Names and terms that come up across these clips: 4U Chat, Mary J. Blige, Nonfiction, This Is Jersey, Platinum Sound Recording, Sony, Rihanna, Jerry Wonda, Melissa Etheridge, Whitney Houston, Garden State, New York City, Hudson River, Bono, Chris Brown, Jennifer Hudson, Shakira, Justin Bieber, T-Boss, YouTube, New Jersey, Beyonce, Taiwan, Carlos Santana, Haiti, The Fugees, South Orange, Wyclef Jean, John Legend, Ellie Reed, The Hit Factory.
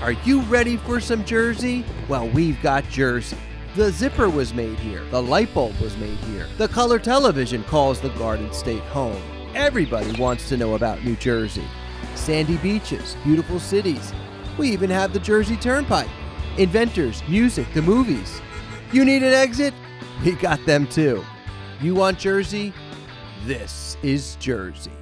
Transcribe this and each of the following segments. Are you ready for some Jersey? Well, we've got Jersey. The zipper was made here. The light bulb was made here. The color television calls the Garden State home. Everybody wants to know about New Jersey. Sandy beaches, beautiful cities. We even have the Jersey Turnpike. Inventors, music, the movies. You need an exit? We got them too. You want Jersey? This is Jersey.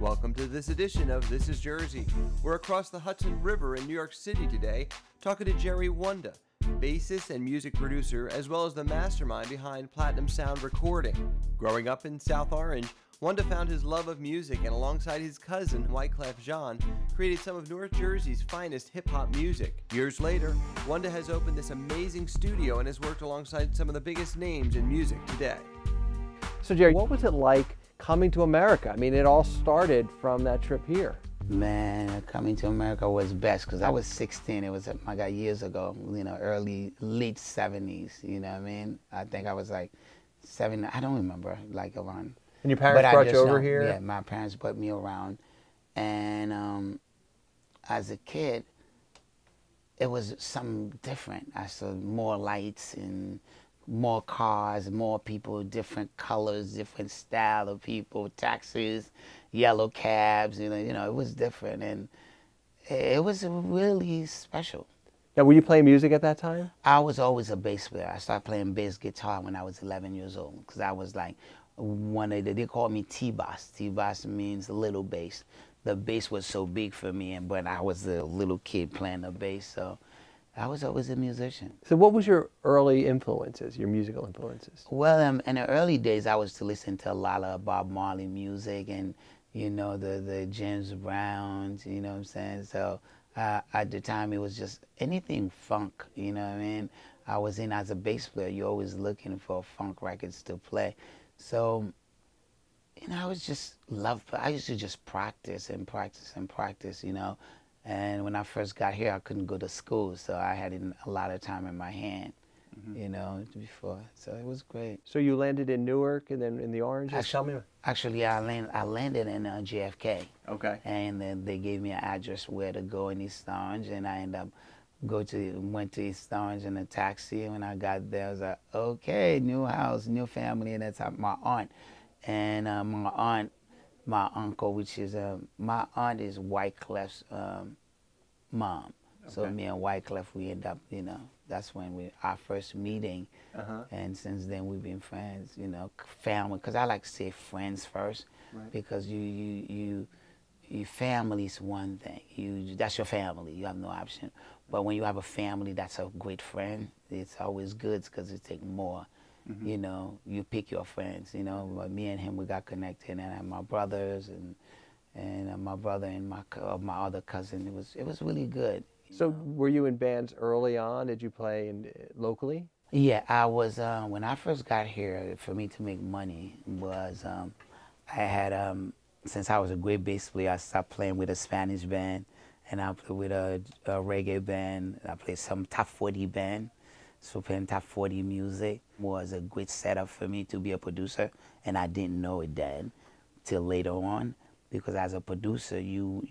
Welcome to this edition of This is Jersey. We're across the Hudson River in New York City today, talking to Jerry Wonda, bassist and music producer, as well as the mastermind behind Platinum Sound Recording. Growing up in South Orange, Wonda found his love of music and, alongside his cousin, Wyclef Jean, created some of North Jersey's finest hip-hop music. Years later, Wonda has opened this amazing studio and has worked alongside some of the biggest names in music today. So Jerry, what was it like coming to America? I mean, it all started from that trip here. Man, coming to America was best because I was 16. It was, my God, years ago, you know, late 70s, you know what I mean? I think I was like seven, I don't remember, like around. And your parents brought you over here? Yeah, my parents brought me around. And as a kid, it was something different. I saw more lights and more cars, more people, different colors, different style of people, taxis, yellow cabs, you know, it was different. And it was really special. Now, were you playing music at that time? I was always a bass player. I started playing bass guitar when I was 11 years old, because I was like one of the, they called me T-Boss. T-Boss means little bass. The bass was so big for me, and when I was a little kid playing the bass, so I was always a musician. So what was your early influences, your musical influences? Well, in the early days, I was to listen to a lot of Bob Marley music and, you know, the James Browns, you know what I'm saying? So at the time, it was just anything funk, you know what I mean? I was in as a bass player. You're always looking for funk records to play. So, you know, I used to just practice and practice and practice, you know? And when I first got here, I couldn't go to school, so I had a lot of time in my hand, you know, before. So it was great. So you landed in Newark and then in the Orange? Actually, I landed in JFK. Okay. And then they gave me an address where to go in East Orange, and I ended up went to East Orange in a taxi. And when I got there, I was like, okay, new house, new family, and that's my aunt. And my uncle, which is, my aunt is Wyclef's mom. Okay. So me and Wyclef, we end up, you know, that's when our first meeting. And since then we've been friends, you know, family, because I like to say friends first, right? Because your family's one thing. That's your family, you have no option. But when you have a family that's a great friend, it's always good because it takes more. You know, you pick your friends, you know. But me and him, we got connected, and I had my brothers and my brother and my other cousin. It was really good. So were you in bands early on? Did you play locally? Yeah, I was, when I first got here, for me to make money was, I had, since I was a great bass player, I started playing with a Spanish band, and I played with a reggae band. I played some top 40 band. So playing top 40 music was a great setup for me to be a producer, and I didn't know it then till later on, because as a producer, you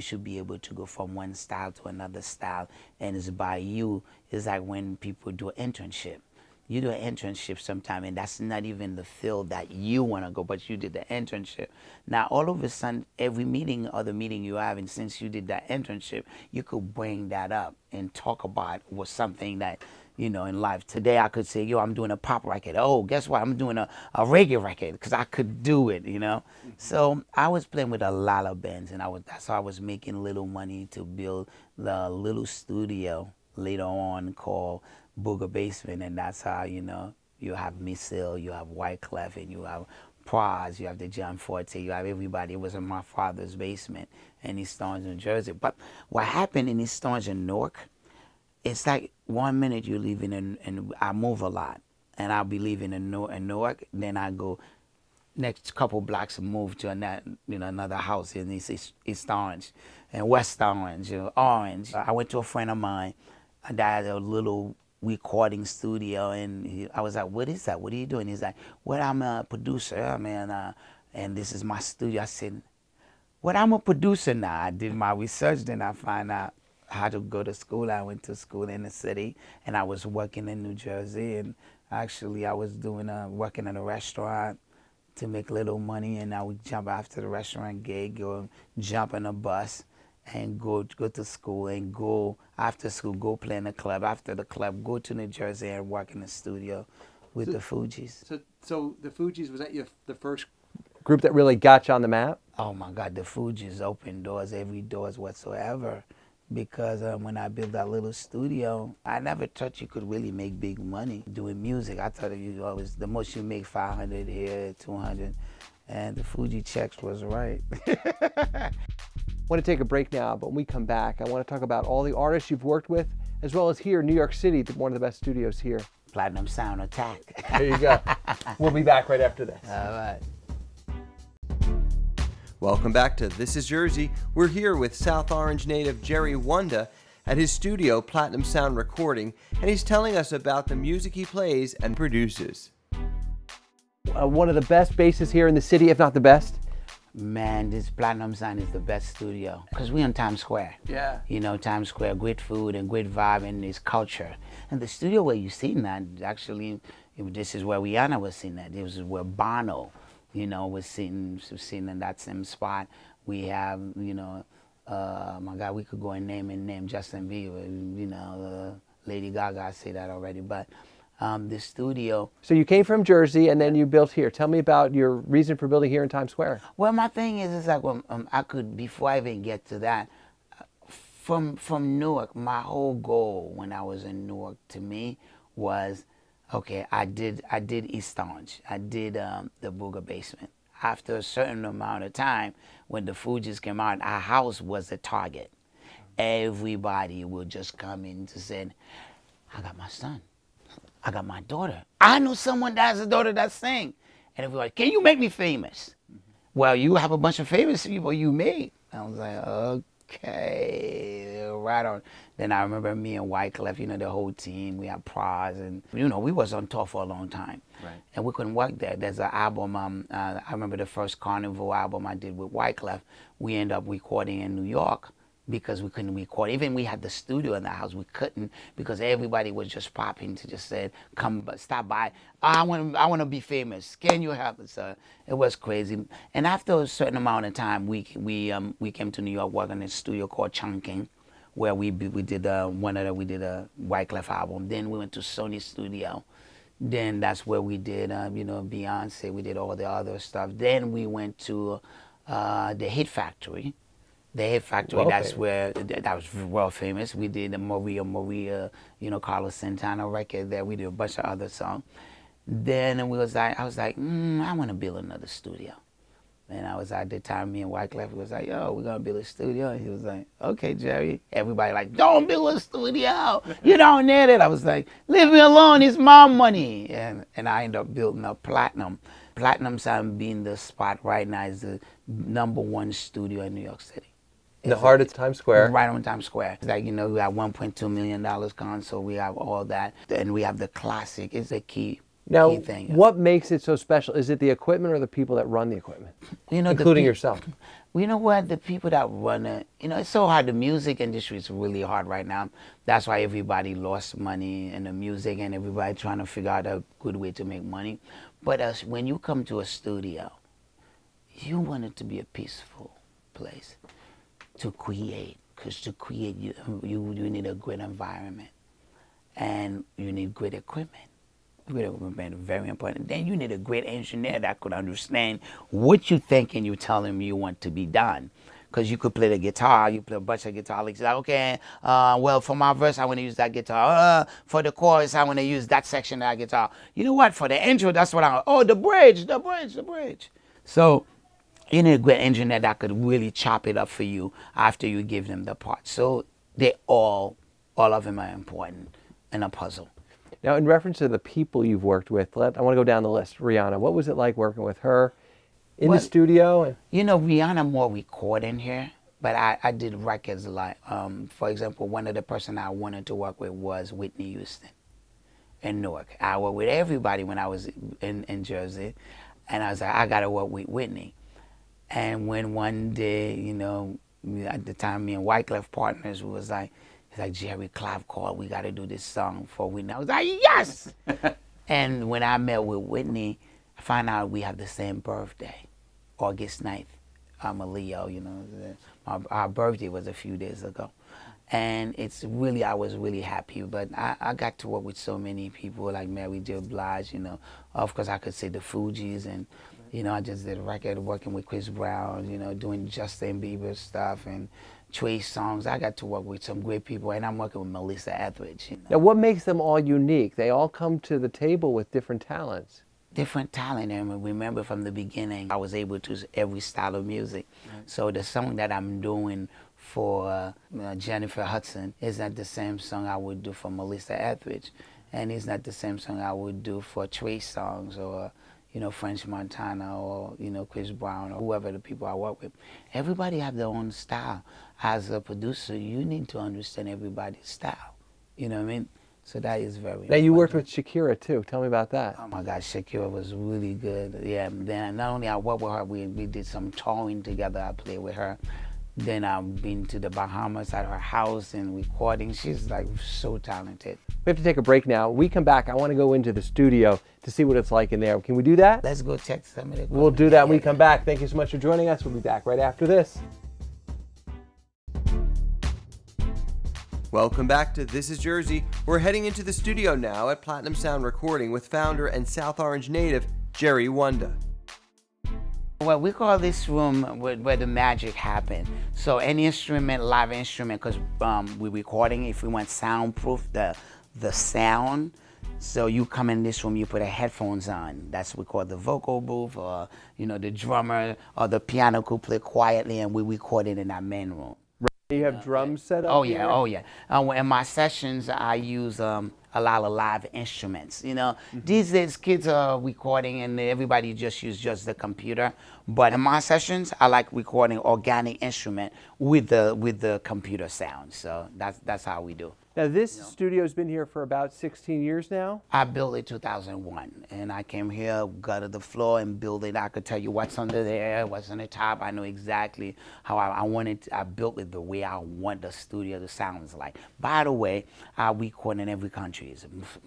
should be able to go from one style to another style, and it's by you. It's like when people do an internship. You do an internship sometime, and that's not even the field that you want to go, but you did the internship. Now, all of a sudden, every meeting or the meeting you have, and since you did that internship, you could bring that up and talk about was something that, you know, in life. Today I could say, yo, I'm doing a pop record. Oh, guess what? I'm doing a reggae record, because I could do it, you know? So I was playing with a lot of bands, and that's how I was making little money to build the little studio later on called Booger Basement, and that's how, you know, you have Missile, you have Wyclef, and you have Praz, you have the John Forte, you have everybody. It was in my father's basement in East Orange, New Jersey. But what happened in East Orange and Newark, it's like one minute you're leaving, and I move a lot, and I'll be leaving in Newark, then I go next couple blocks and move to another house in East Orange, and West Orange, you know, Orange. I went to a friend of mine that had a little recording studio, and I was like, what is that? What are you doing? He's like, well, I'm a producer, man. and this is my studio. I said, well, I'm a producer now. I did my research, then I find out how to go to school. I went to school in the city, and I was working in New Jersey, and actually I was doing working in a restaurant to make little money, and I would jump after the restaurant gig, go jump on a bus, and go to school, and go after school, go play in the club. After the club, go to New Jersey and work in the studio with the Fugees. So the Fugees, was that the first group that really got you on the map? Oh my God, the Fugees opened doors, every doors whatsoever. Because when I built that little studio, I never thought you could really make big money doing music. I thought you always, the most you make 500 here, 200, and the Fugees checks was right. I want to take a break now, but when we come back, I want to talk about all the artists you've worked with, as well as here in New York City, one of the best studios here. Platinum Sound Attack. There you go. We'll be back right after this. All right. Welcome back to This Is Jersey. We're here with South Orange native Jerry Wonda at his studio, Platinum Sound Recording, and he's telling us about the music he plays and produces. One of the best basses here in the city, if not the best. Man, this Platinum Sound is the best studio, because we're on Times Square. Yeah. You know, Times Square, great food and great vibe and this culture. And the studio where you seen that, actually, this is where Rihanna was seen that. This is where Bono, you know, we're sitting in that same spot. We have, you know, my God, we could go and name Justin Bieber, you know, Lady Gaga, I say that already, but the studio. So you came from Jersey and then you built here. Tell me about your reason for building here in Times Square. Well, my thing is like, well, I could, before I even get to that, from Newark, my whole goal when I was in Newark to me was, okay, I did East Orange. I did the Booger Basement. After a certain amount of time, when the Fugees came out, our house was a target. Everybody would just come in to say, I got my son. I got my daughter. I know someone that has a daughter that sings. And everybody, can you make me famous? Well, you have a bunch of famous people you made. I was like, okay, right on. Then I remember me and Wyclef, you know, the whole team, we had prize and, you know, we was on tour for a long time. Right. And we couldn't work there. There's an album, I remember the first Carnival album I did with Wyclef, we ended up recording in New York because we couldn't record. Even we had the studio in the house, we couldn't because everybody was just popping to just say, come, stop by. I want to be famous. Can you help us? It was crazy. And after a certain amount of time, we came to New York, working in a studio called Chunking, where we did a Wyclef album. Then we went to Sony Studio. Then that's where we did, you know, Beyonce. We did all the other stuff. Then we went to the Hit Factory. The Hit Factory, well, that's where, that was world famous. We did the Maria, you know, Carlos Santana record there. We did a bunch of other songs. Then we was like, I was like, I want to build another studio. And I was at the time, me and Wyclef was like, yo, we're going to build a studio. And he was like, okay, Jerry. Everybody like, don't build a studio. You don't need it. I was like, leave me alone. It's my money. And I ended up building up Platinum. Platinum Sound being the spot right now is the #1 studio in New York City. The heart of Times Square. Right on Times Square. It's like, you know, we have $1.2 million console, we have all that, and we have the classic. It's a key, now, key thing. Now, what makes it so special? Is it the equipment or the people that run the equipment, you know, including yourself? You know what, the people that run it, you know, it's so hard. The music industry is really hard right now. That's why everybody lost money in the music and everybody trying to figure out a good way to make money. But when you come to a studio, you want it to be a peaceful place. To create, because to create, you need a great environment, and you need great equipment. Great equipment is very important. Then you need a great engineer that could understand what you think and you tell him you want to be done. Because you could play the guitar, you play a bunch of guitar licks. Like, okay, well, for my verse, I want to use that guitar. For the chorus, I want to use that section of that guitar. You know what? For the intro, that's what I want. Oh, the bridge. So. You need a great engineer that could really chop it up for you after you give them the part. So they all of them are important in a puzzle. Now, in reference to the people you've worked with, I want to go down the list. Rihanna, what was it like working with her in the studio? And you know, Rihanna more recording here, but I did records a lot. For example, one of the person I wanted to work with was Whitney Houston in Newark. I worked with everybody when I was in Jersey. And I was like, I got to work with Whitney. And when one day, you know, at the time me and Wyclef partners, was like, he's like, Jerry, Clive called, we got to do this song for Whitney. I was like, yes! And when I met with Whitney, I found out we have the same birthday, August 9th. I'm a Leo, you know. Our birthday was a few days ago. And it's really, I was really happy, but I got to work with so many people like Mary J. Blige, you know. Of course, I could say the Fugees, and, you know, I just did a record working with Chris Brown, you know, doing Justin Bieber stuff and Trey songs. I got to work with some great people, and I'm working with Melissa Etheridge. You know? Now, what makes them all unique? They all come to the table with different talents. Different talent, and remember from the beginning, I was able to every style of music. So the song that I'm doing for Jennifer Hudson is not the same song I would do for Melissa Etheridge, and it's not the same song I would do for Trey songs or you know French Montana or you know Chris Brown or whoever the people I work with. Everybody have their own style. As a producer, you need to understand everybody's style. You know what I mean? So that is very important. Now you worked with Shakira too. Tell me about that. Oh my gosh, Shakira was really good. Yeah, then not only I worked with her, we did some touring together. I played with her. Then I've been to the Bahamas at her house and recording. She's like so talented. We have to take a break now. When we come back, I want to go into the studio to see what it's like in there. Can we do that? Let's go check some of it. We'll do that when we come back. Thank you so much for joining us. We'll be back right after this. Welcome back to This Is Jersey. We're heading into the studio now at Platinum Sound Recording with founder and South Orange native, Jerry Wonda. Well, we call this room where the magic happened. So any instrument, live instrument, because we're recording, if we want soundproof, the sound. So you come in this room, you put the headphones on. That's what we call the vocal booth, or you know, the drummer, or the piano could play quietly, and we record it in our main room. You have drums set up? Oh yeah, here? Oh yeah. In my sessions, I use a lot of live instruments. You know, these days kids are recording and everybody just uses just the computer. But in my sessions, I like recording organic instrument with the computer sound. So that's how we do. Now this studio's been here for about 16 years now. I built it 2001, and I came here, gutted the floor, and built it. I could tell you what's under there, what's on the top. I know exactly how I wanted. I built it the way I want the studio to sound like. By the way, I record in every country.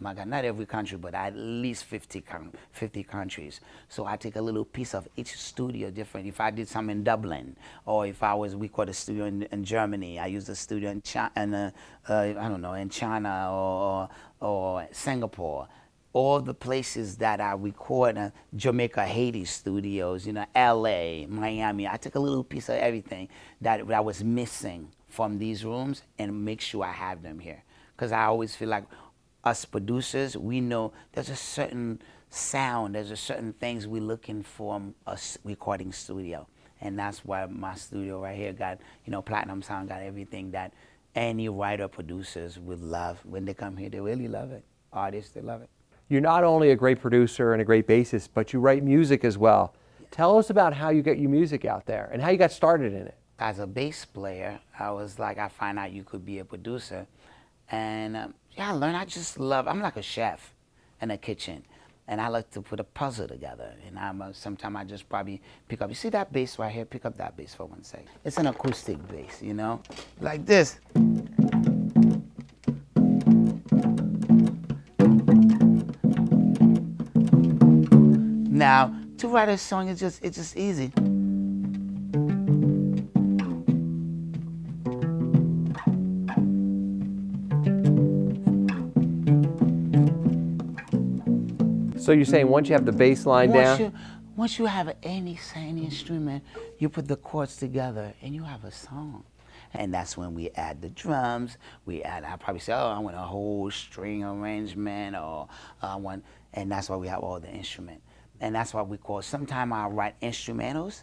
My God, not every country, but at least 50 countries. So I take a little piece of each studio different. If I did some in Dublin, or if I was, we called a studio in Germany, I used a studio in China, I don't know, in China or Singapore. All the places that I record, Jamaica, Haiti studios, you know, LA, Miami, I took a little piece of everything that was missing from these rooms and make sure I have them here. Because I always feel like, us producers, we know there's a certain sound, there's a certain things we're looking for a recording studio, and that's why my studio right here got, you know, Platinum Sound got everything that any writer producers would love. When they come here, they really love it. Artists, they love it. You're not only a great producer and a great bassist, but you write music as well. Tell us about how you get your music out there and how you got started in it. As a bass player, I was like, I find out you could be a producer, and yeah, I learned, I just love, I'm like a chef in a kitchen, and I like to put a puzzle together, and sometimes I just probably pick up, you see that bass right here? Pick up that bass for one second. It's an acoustic bass, you know, like this. Now, to write a song, it's just easy. So you're saying once you have the bass line down? Once you have any instrument, you put the chords together and you have a song. And that's when we add the drums, I probably say, oh, I want a whole string arrangement, or and that's why we have all the instrument. And that's why we call, sometimes I write instrumentals,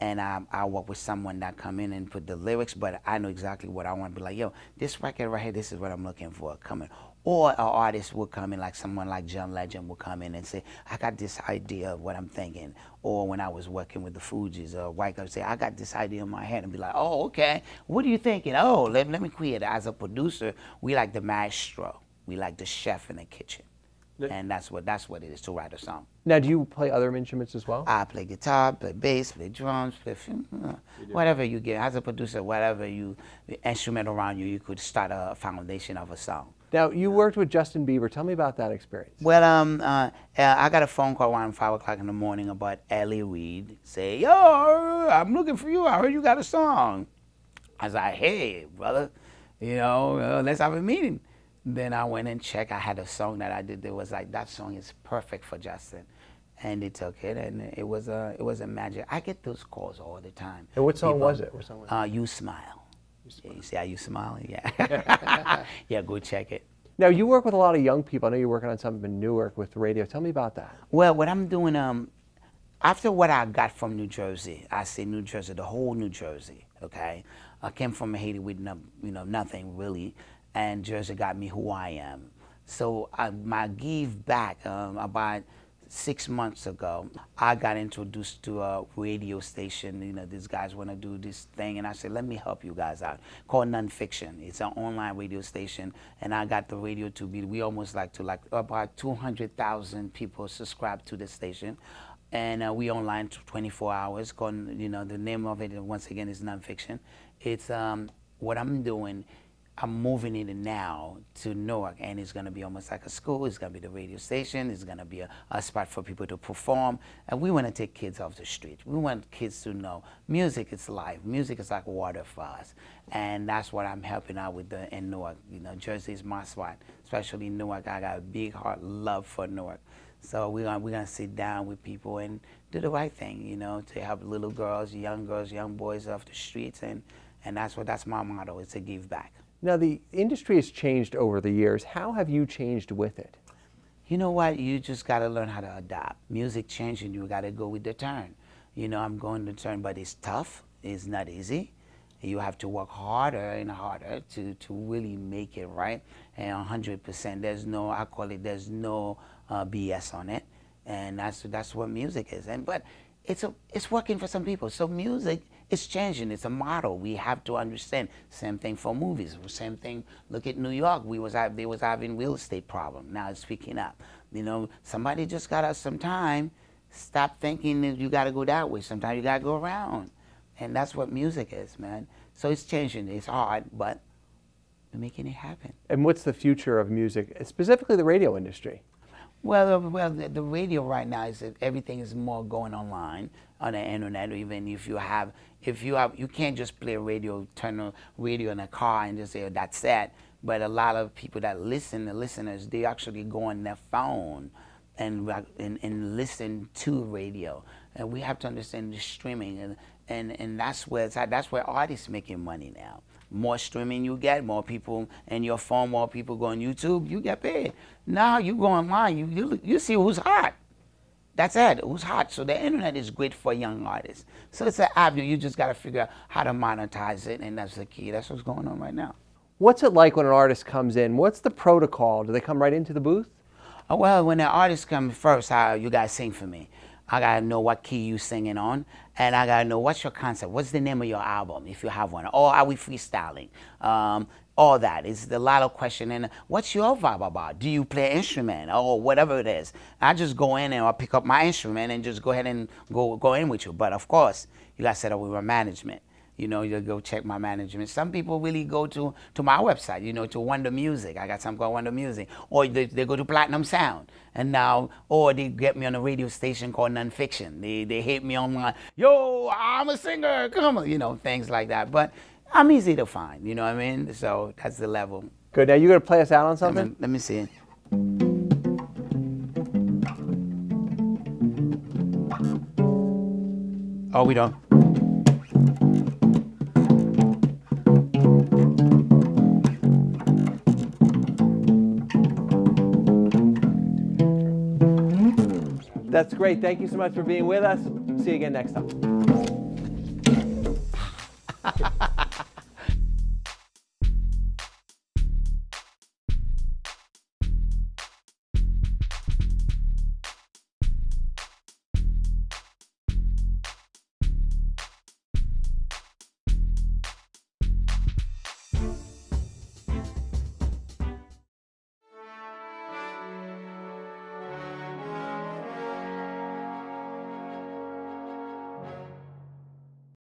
and I work with someone that come in and put the lyrics, but I know exactly what I want to be like, yo, this record right here, this is what I'm looking for coming. Or an artist will come in, like someone like John Legend will come in and say, I got this idea of what I'm thinking. Or when I was working with the Fugees or Wyclef, say, I got this idea in my head, and be like, oh, okay, what are you thinking? Oh, let me create it. As a producer, we like the maestro. We like the chef in the kitchen. And that's what it is to write a song. Now, do you play other instruments as well? I play guitar, play bass, play drums, play whatever you get. As a producer, whatever you, the instrument around you, you could start a foundation of a song. Now, you worked with Justin Bieber. Tell me about that experience. Well, I got a phone call around 5 o'clock in the morning about Ellie Reed. Say, yo, I'm looking for you. I heard you got a song. I was like, hey, brother, you know, let's have a meeting. Then I went and checked. I had a song that I did that was like, that song is perfect for Justin. And they took it, and it was a magic. I get those calls all the time. And what song was it? What song was it? You Smile. Yeah, you see how you smile? Yeah. Yeah, go check it. Now, you work with a lot of young people. I know you're working on something in Newark with radio. Tell me about that. Well, what I'm doing, after what I got from New Jersey, I say New Jersey, the whole New Jersey, okay? I came from Haiti with nothing really, and Jersey got me who I am. So my give back, about 6 months ago, I got introduced to a radio station. You know, these guys want to do this thing, and I said, let me help you guys out. Called Nonfiction. It's an online radio station, and I got the radio to be, we almost like about 200,000 people subscribe to the station. And we online 24 hours. Called, you know, the name of it, once again, is Nonfiction. It's what I'm doing. I'm moving it now to Newark, and it's going to be almost like a school. It's going to be the radio station. It's going to be a spot for people to perform. And we want to take kids off the street. We want kids to know music is life. Music is like water for us. And that's what I'm helping out with in Newark. You know, Jersey is my spot, especially Newark. I got a big heart, love for Newark. So we're gonna sit down with people and do the right thing, you know, to help little girls, young boys off the streets. And that's my motto. It's a give back. Now, the industry has changed over the years. How have you changed with it? You know what? You just got to learn how to adapt. Music changing, you got to go with the turn. You know, I'm going the turn, but it's tough. It's not easy. You have to work harder and harder to really make it right. And 100%, there's no, I call it, there's no BS on it. And that's what music is. And but it's working for some people. So music, it's changing. It's a model. We have to understand. Same thing for movies. Same thing. Look at New York. They was having real estate problem. Now it's picking up. You know, somebody just got us some time. Stop thinking that you got to go that way. Sometimes you got to go around, and that's what music is, man. So it's changing. It's hard, but we're making it happen. And what's the future of music, specifically the radio industry? Well, the radio right now is everything is more going online on the internet. Even if you have, you can't just play radio, turn on radio in a car and just say, oh, that's it. But a lot of people that listen, the listeners, they actually go on their phone and listen to radio. And we have to understand the streaming, and that's where it's at. That's where artists making money now. More streaming you get, more people in your phone, more people go on YouTube, you get paid. Now you go online, you see who's hot. That's it, who's hot. So the internet is great for young artists. So it's an avenue, you just gotta figure out how to monetize it, and that's the key. That's what's going on right now. What's it like when an artist comes in? What's the protocol? Do they come right into the booth? Oh, well, when the artists come first, you guys sing for me. I gotta know what key you singing on, and I gotta know what's your concept, what's the name of your album, if you have one, or are we freestyling? All that is a lot of questioning. What's your vibe about? Do you play an instrument or whatever it is? I just go in and I'll pick up my instrument and just go ahead and go in with you. But of course, you gotta set up with your management. You know, you'll go check my management. Some people really go to my website, you know, to Wonder Music. I got some called Wonder Music. Or they go to Platinum Sound. And now, or they get me on a radio station called Nonfiction. They hit me online. Yo, I'm a singer, come on, you know, things like that. But I'm easy to find, you know what I mean? So that's the level. Good, now you gonna play us out on something? Let me see. Oh, we don't. That's great. Thank you so much for being with us. See you again next time.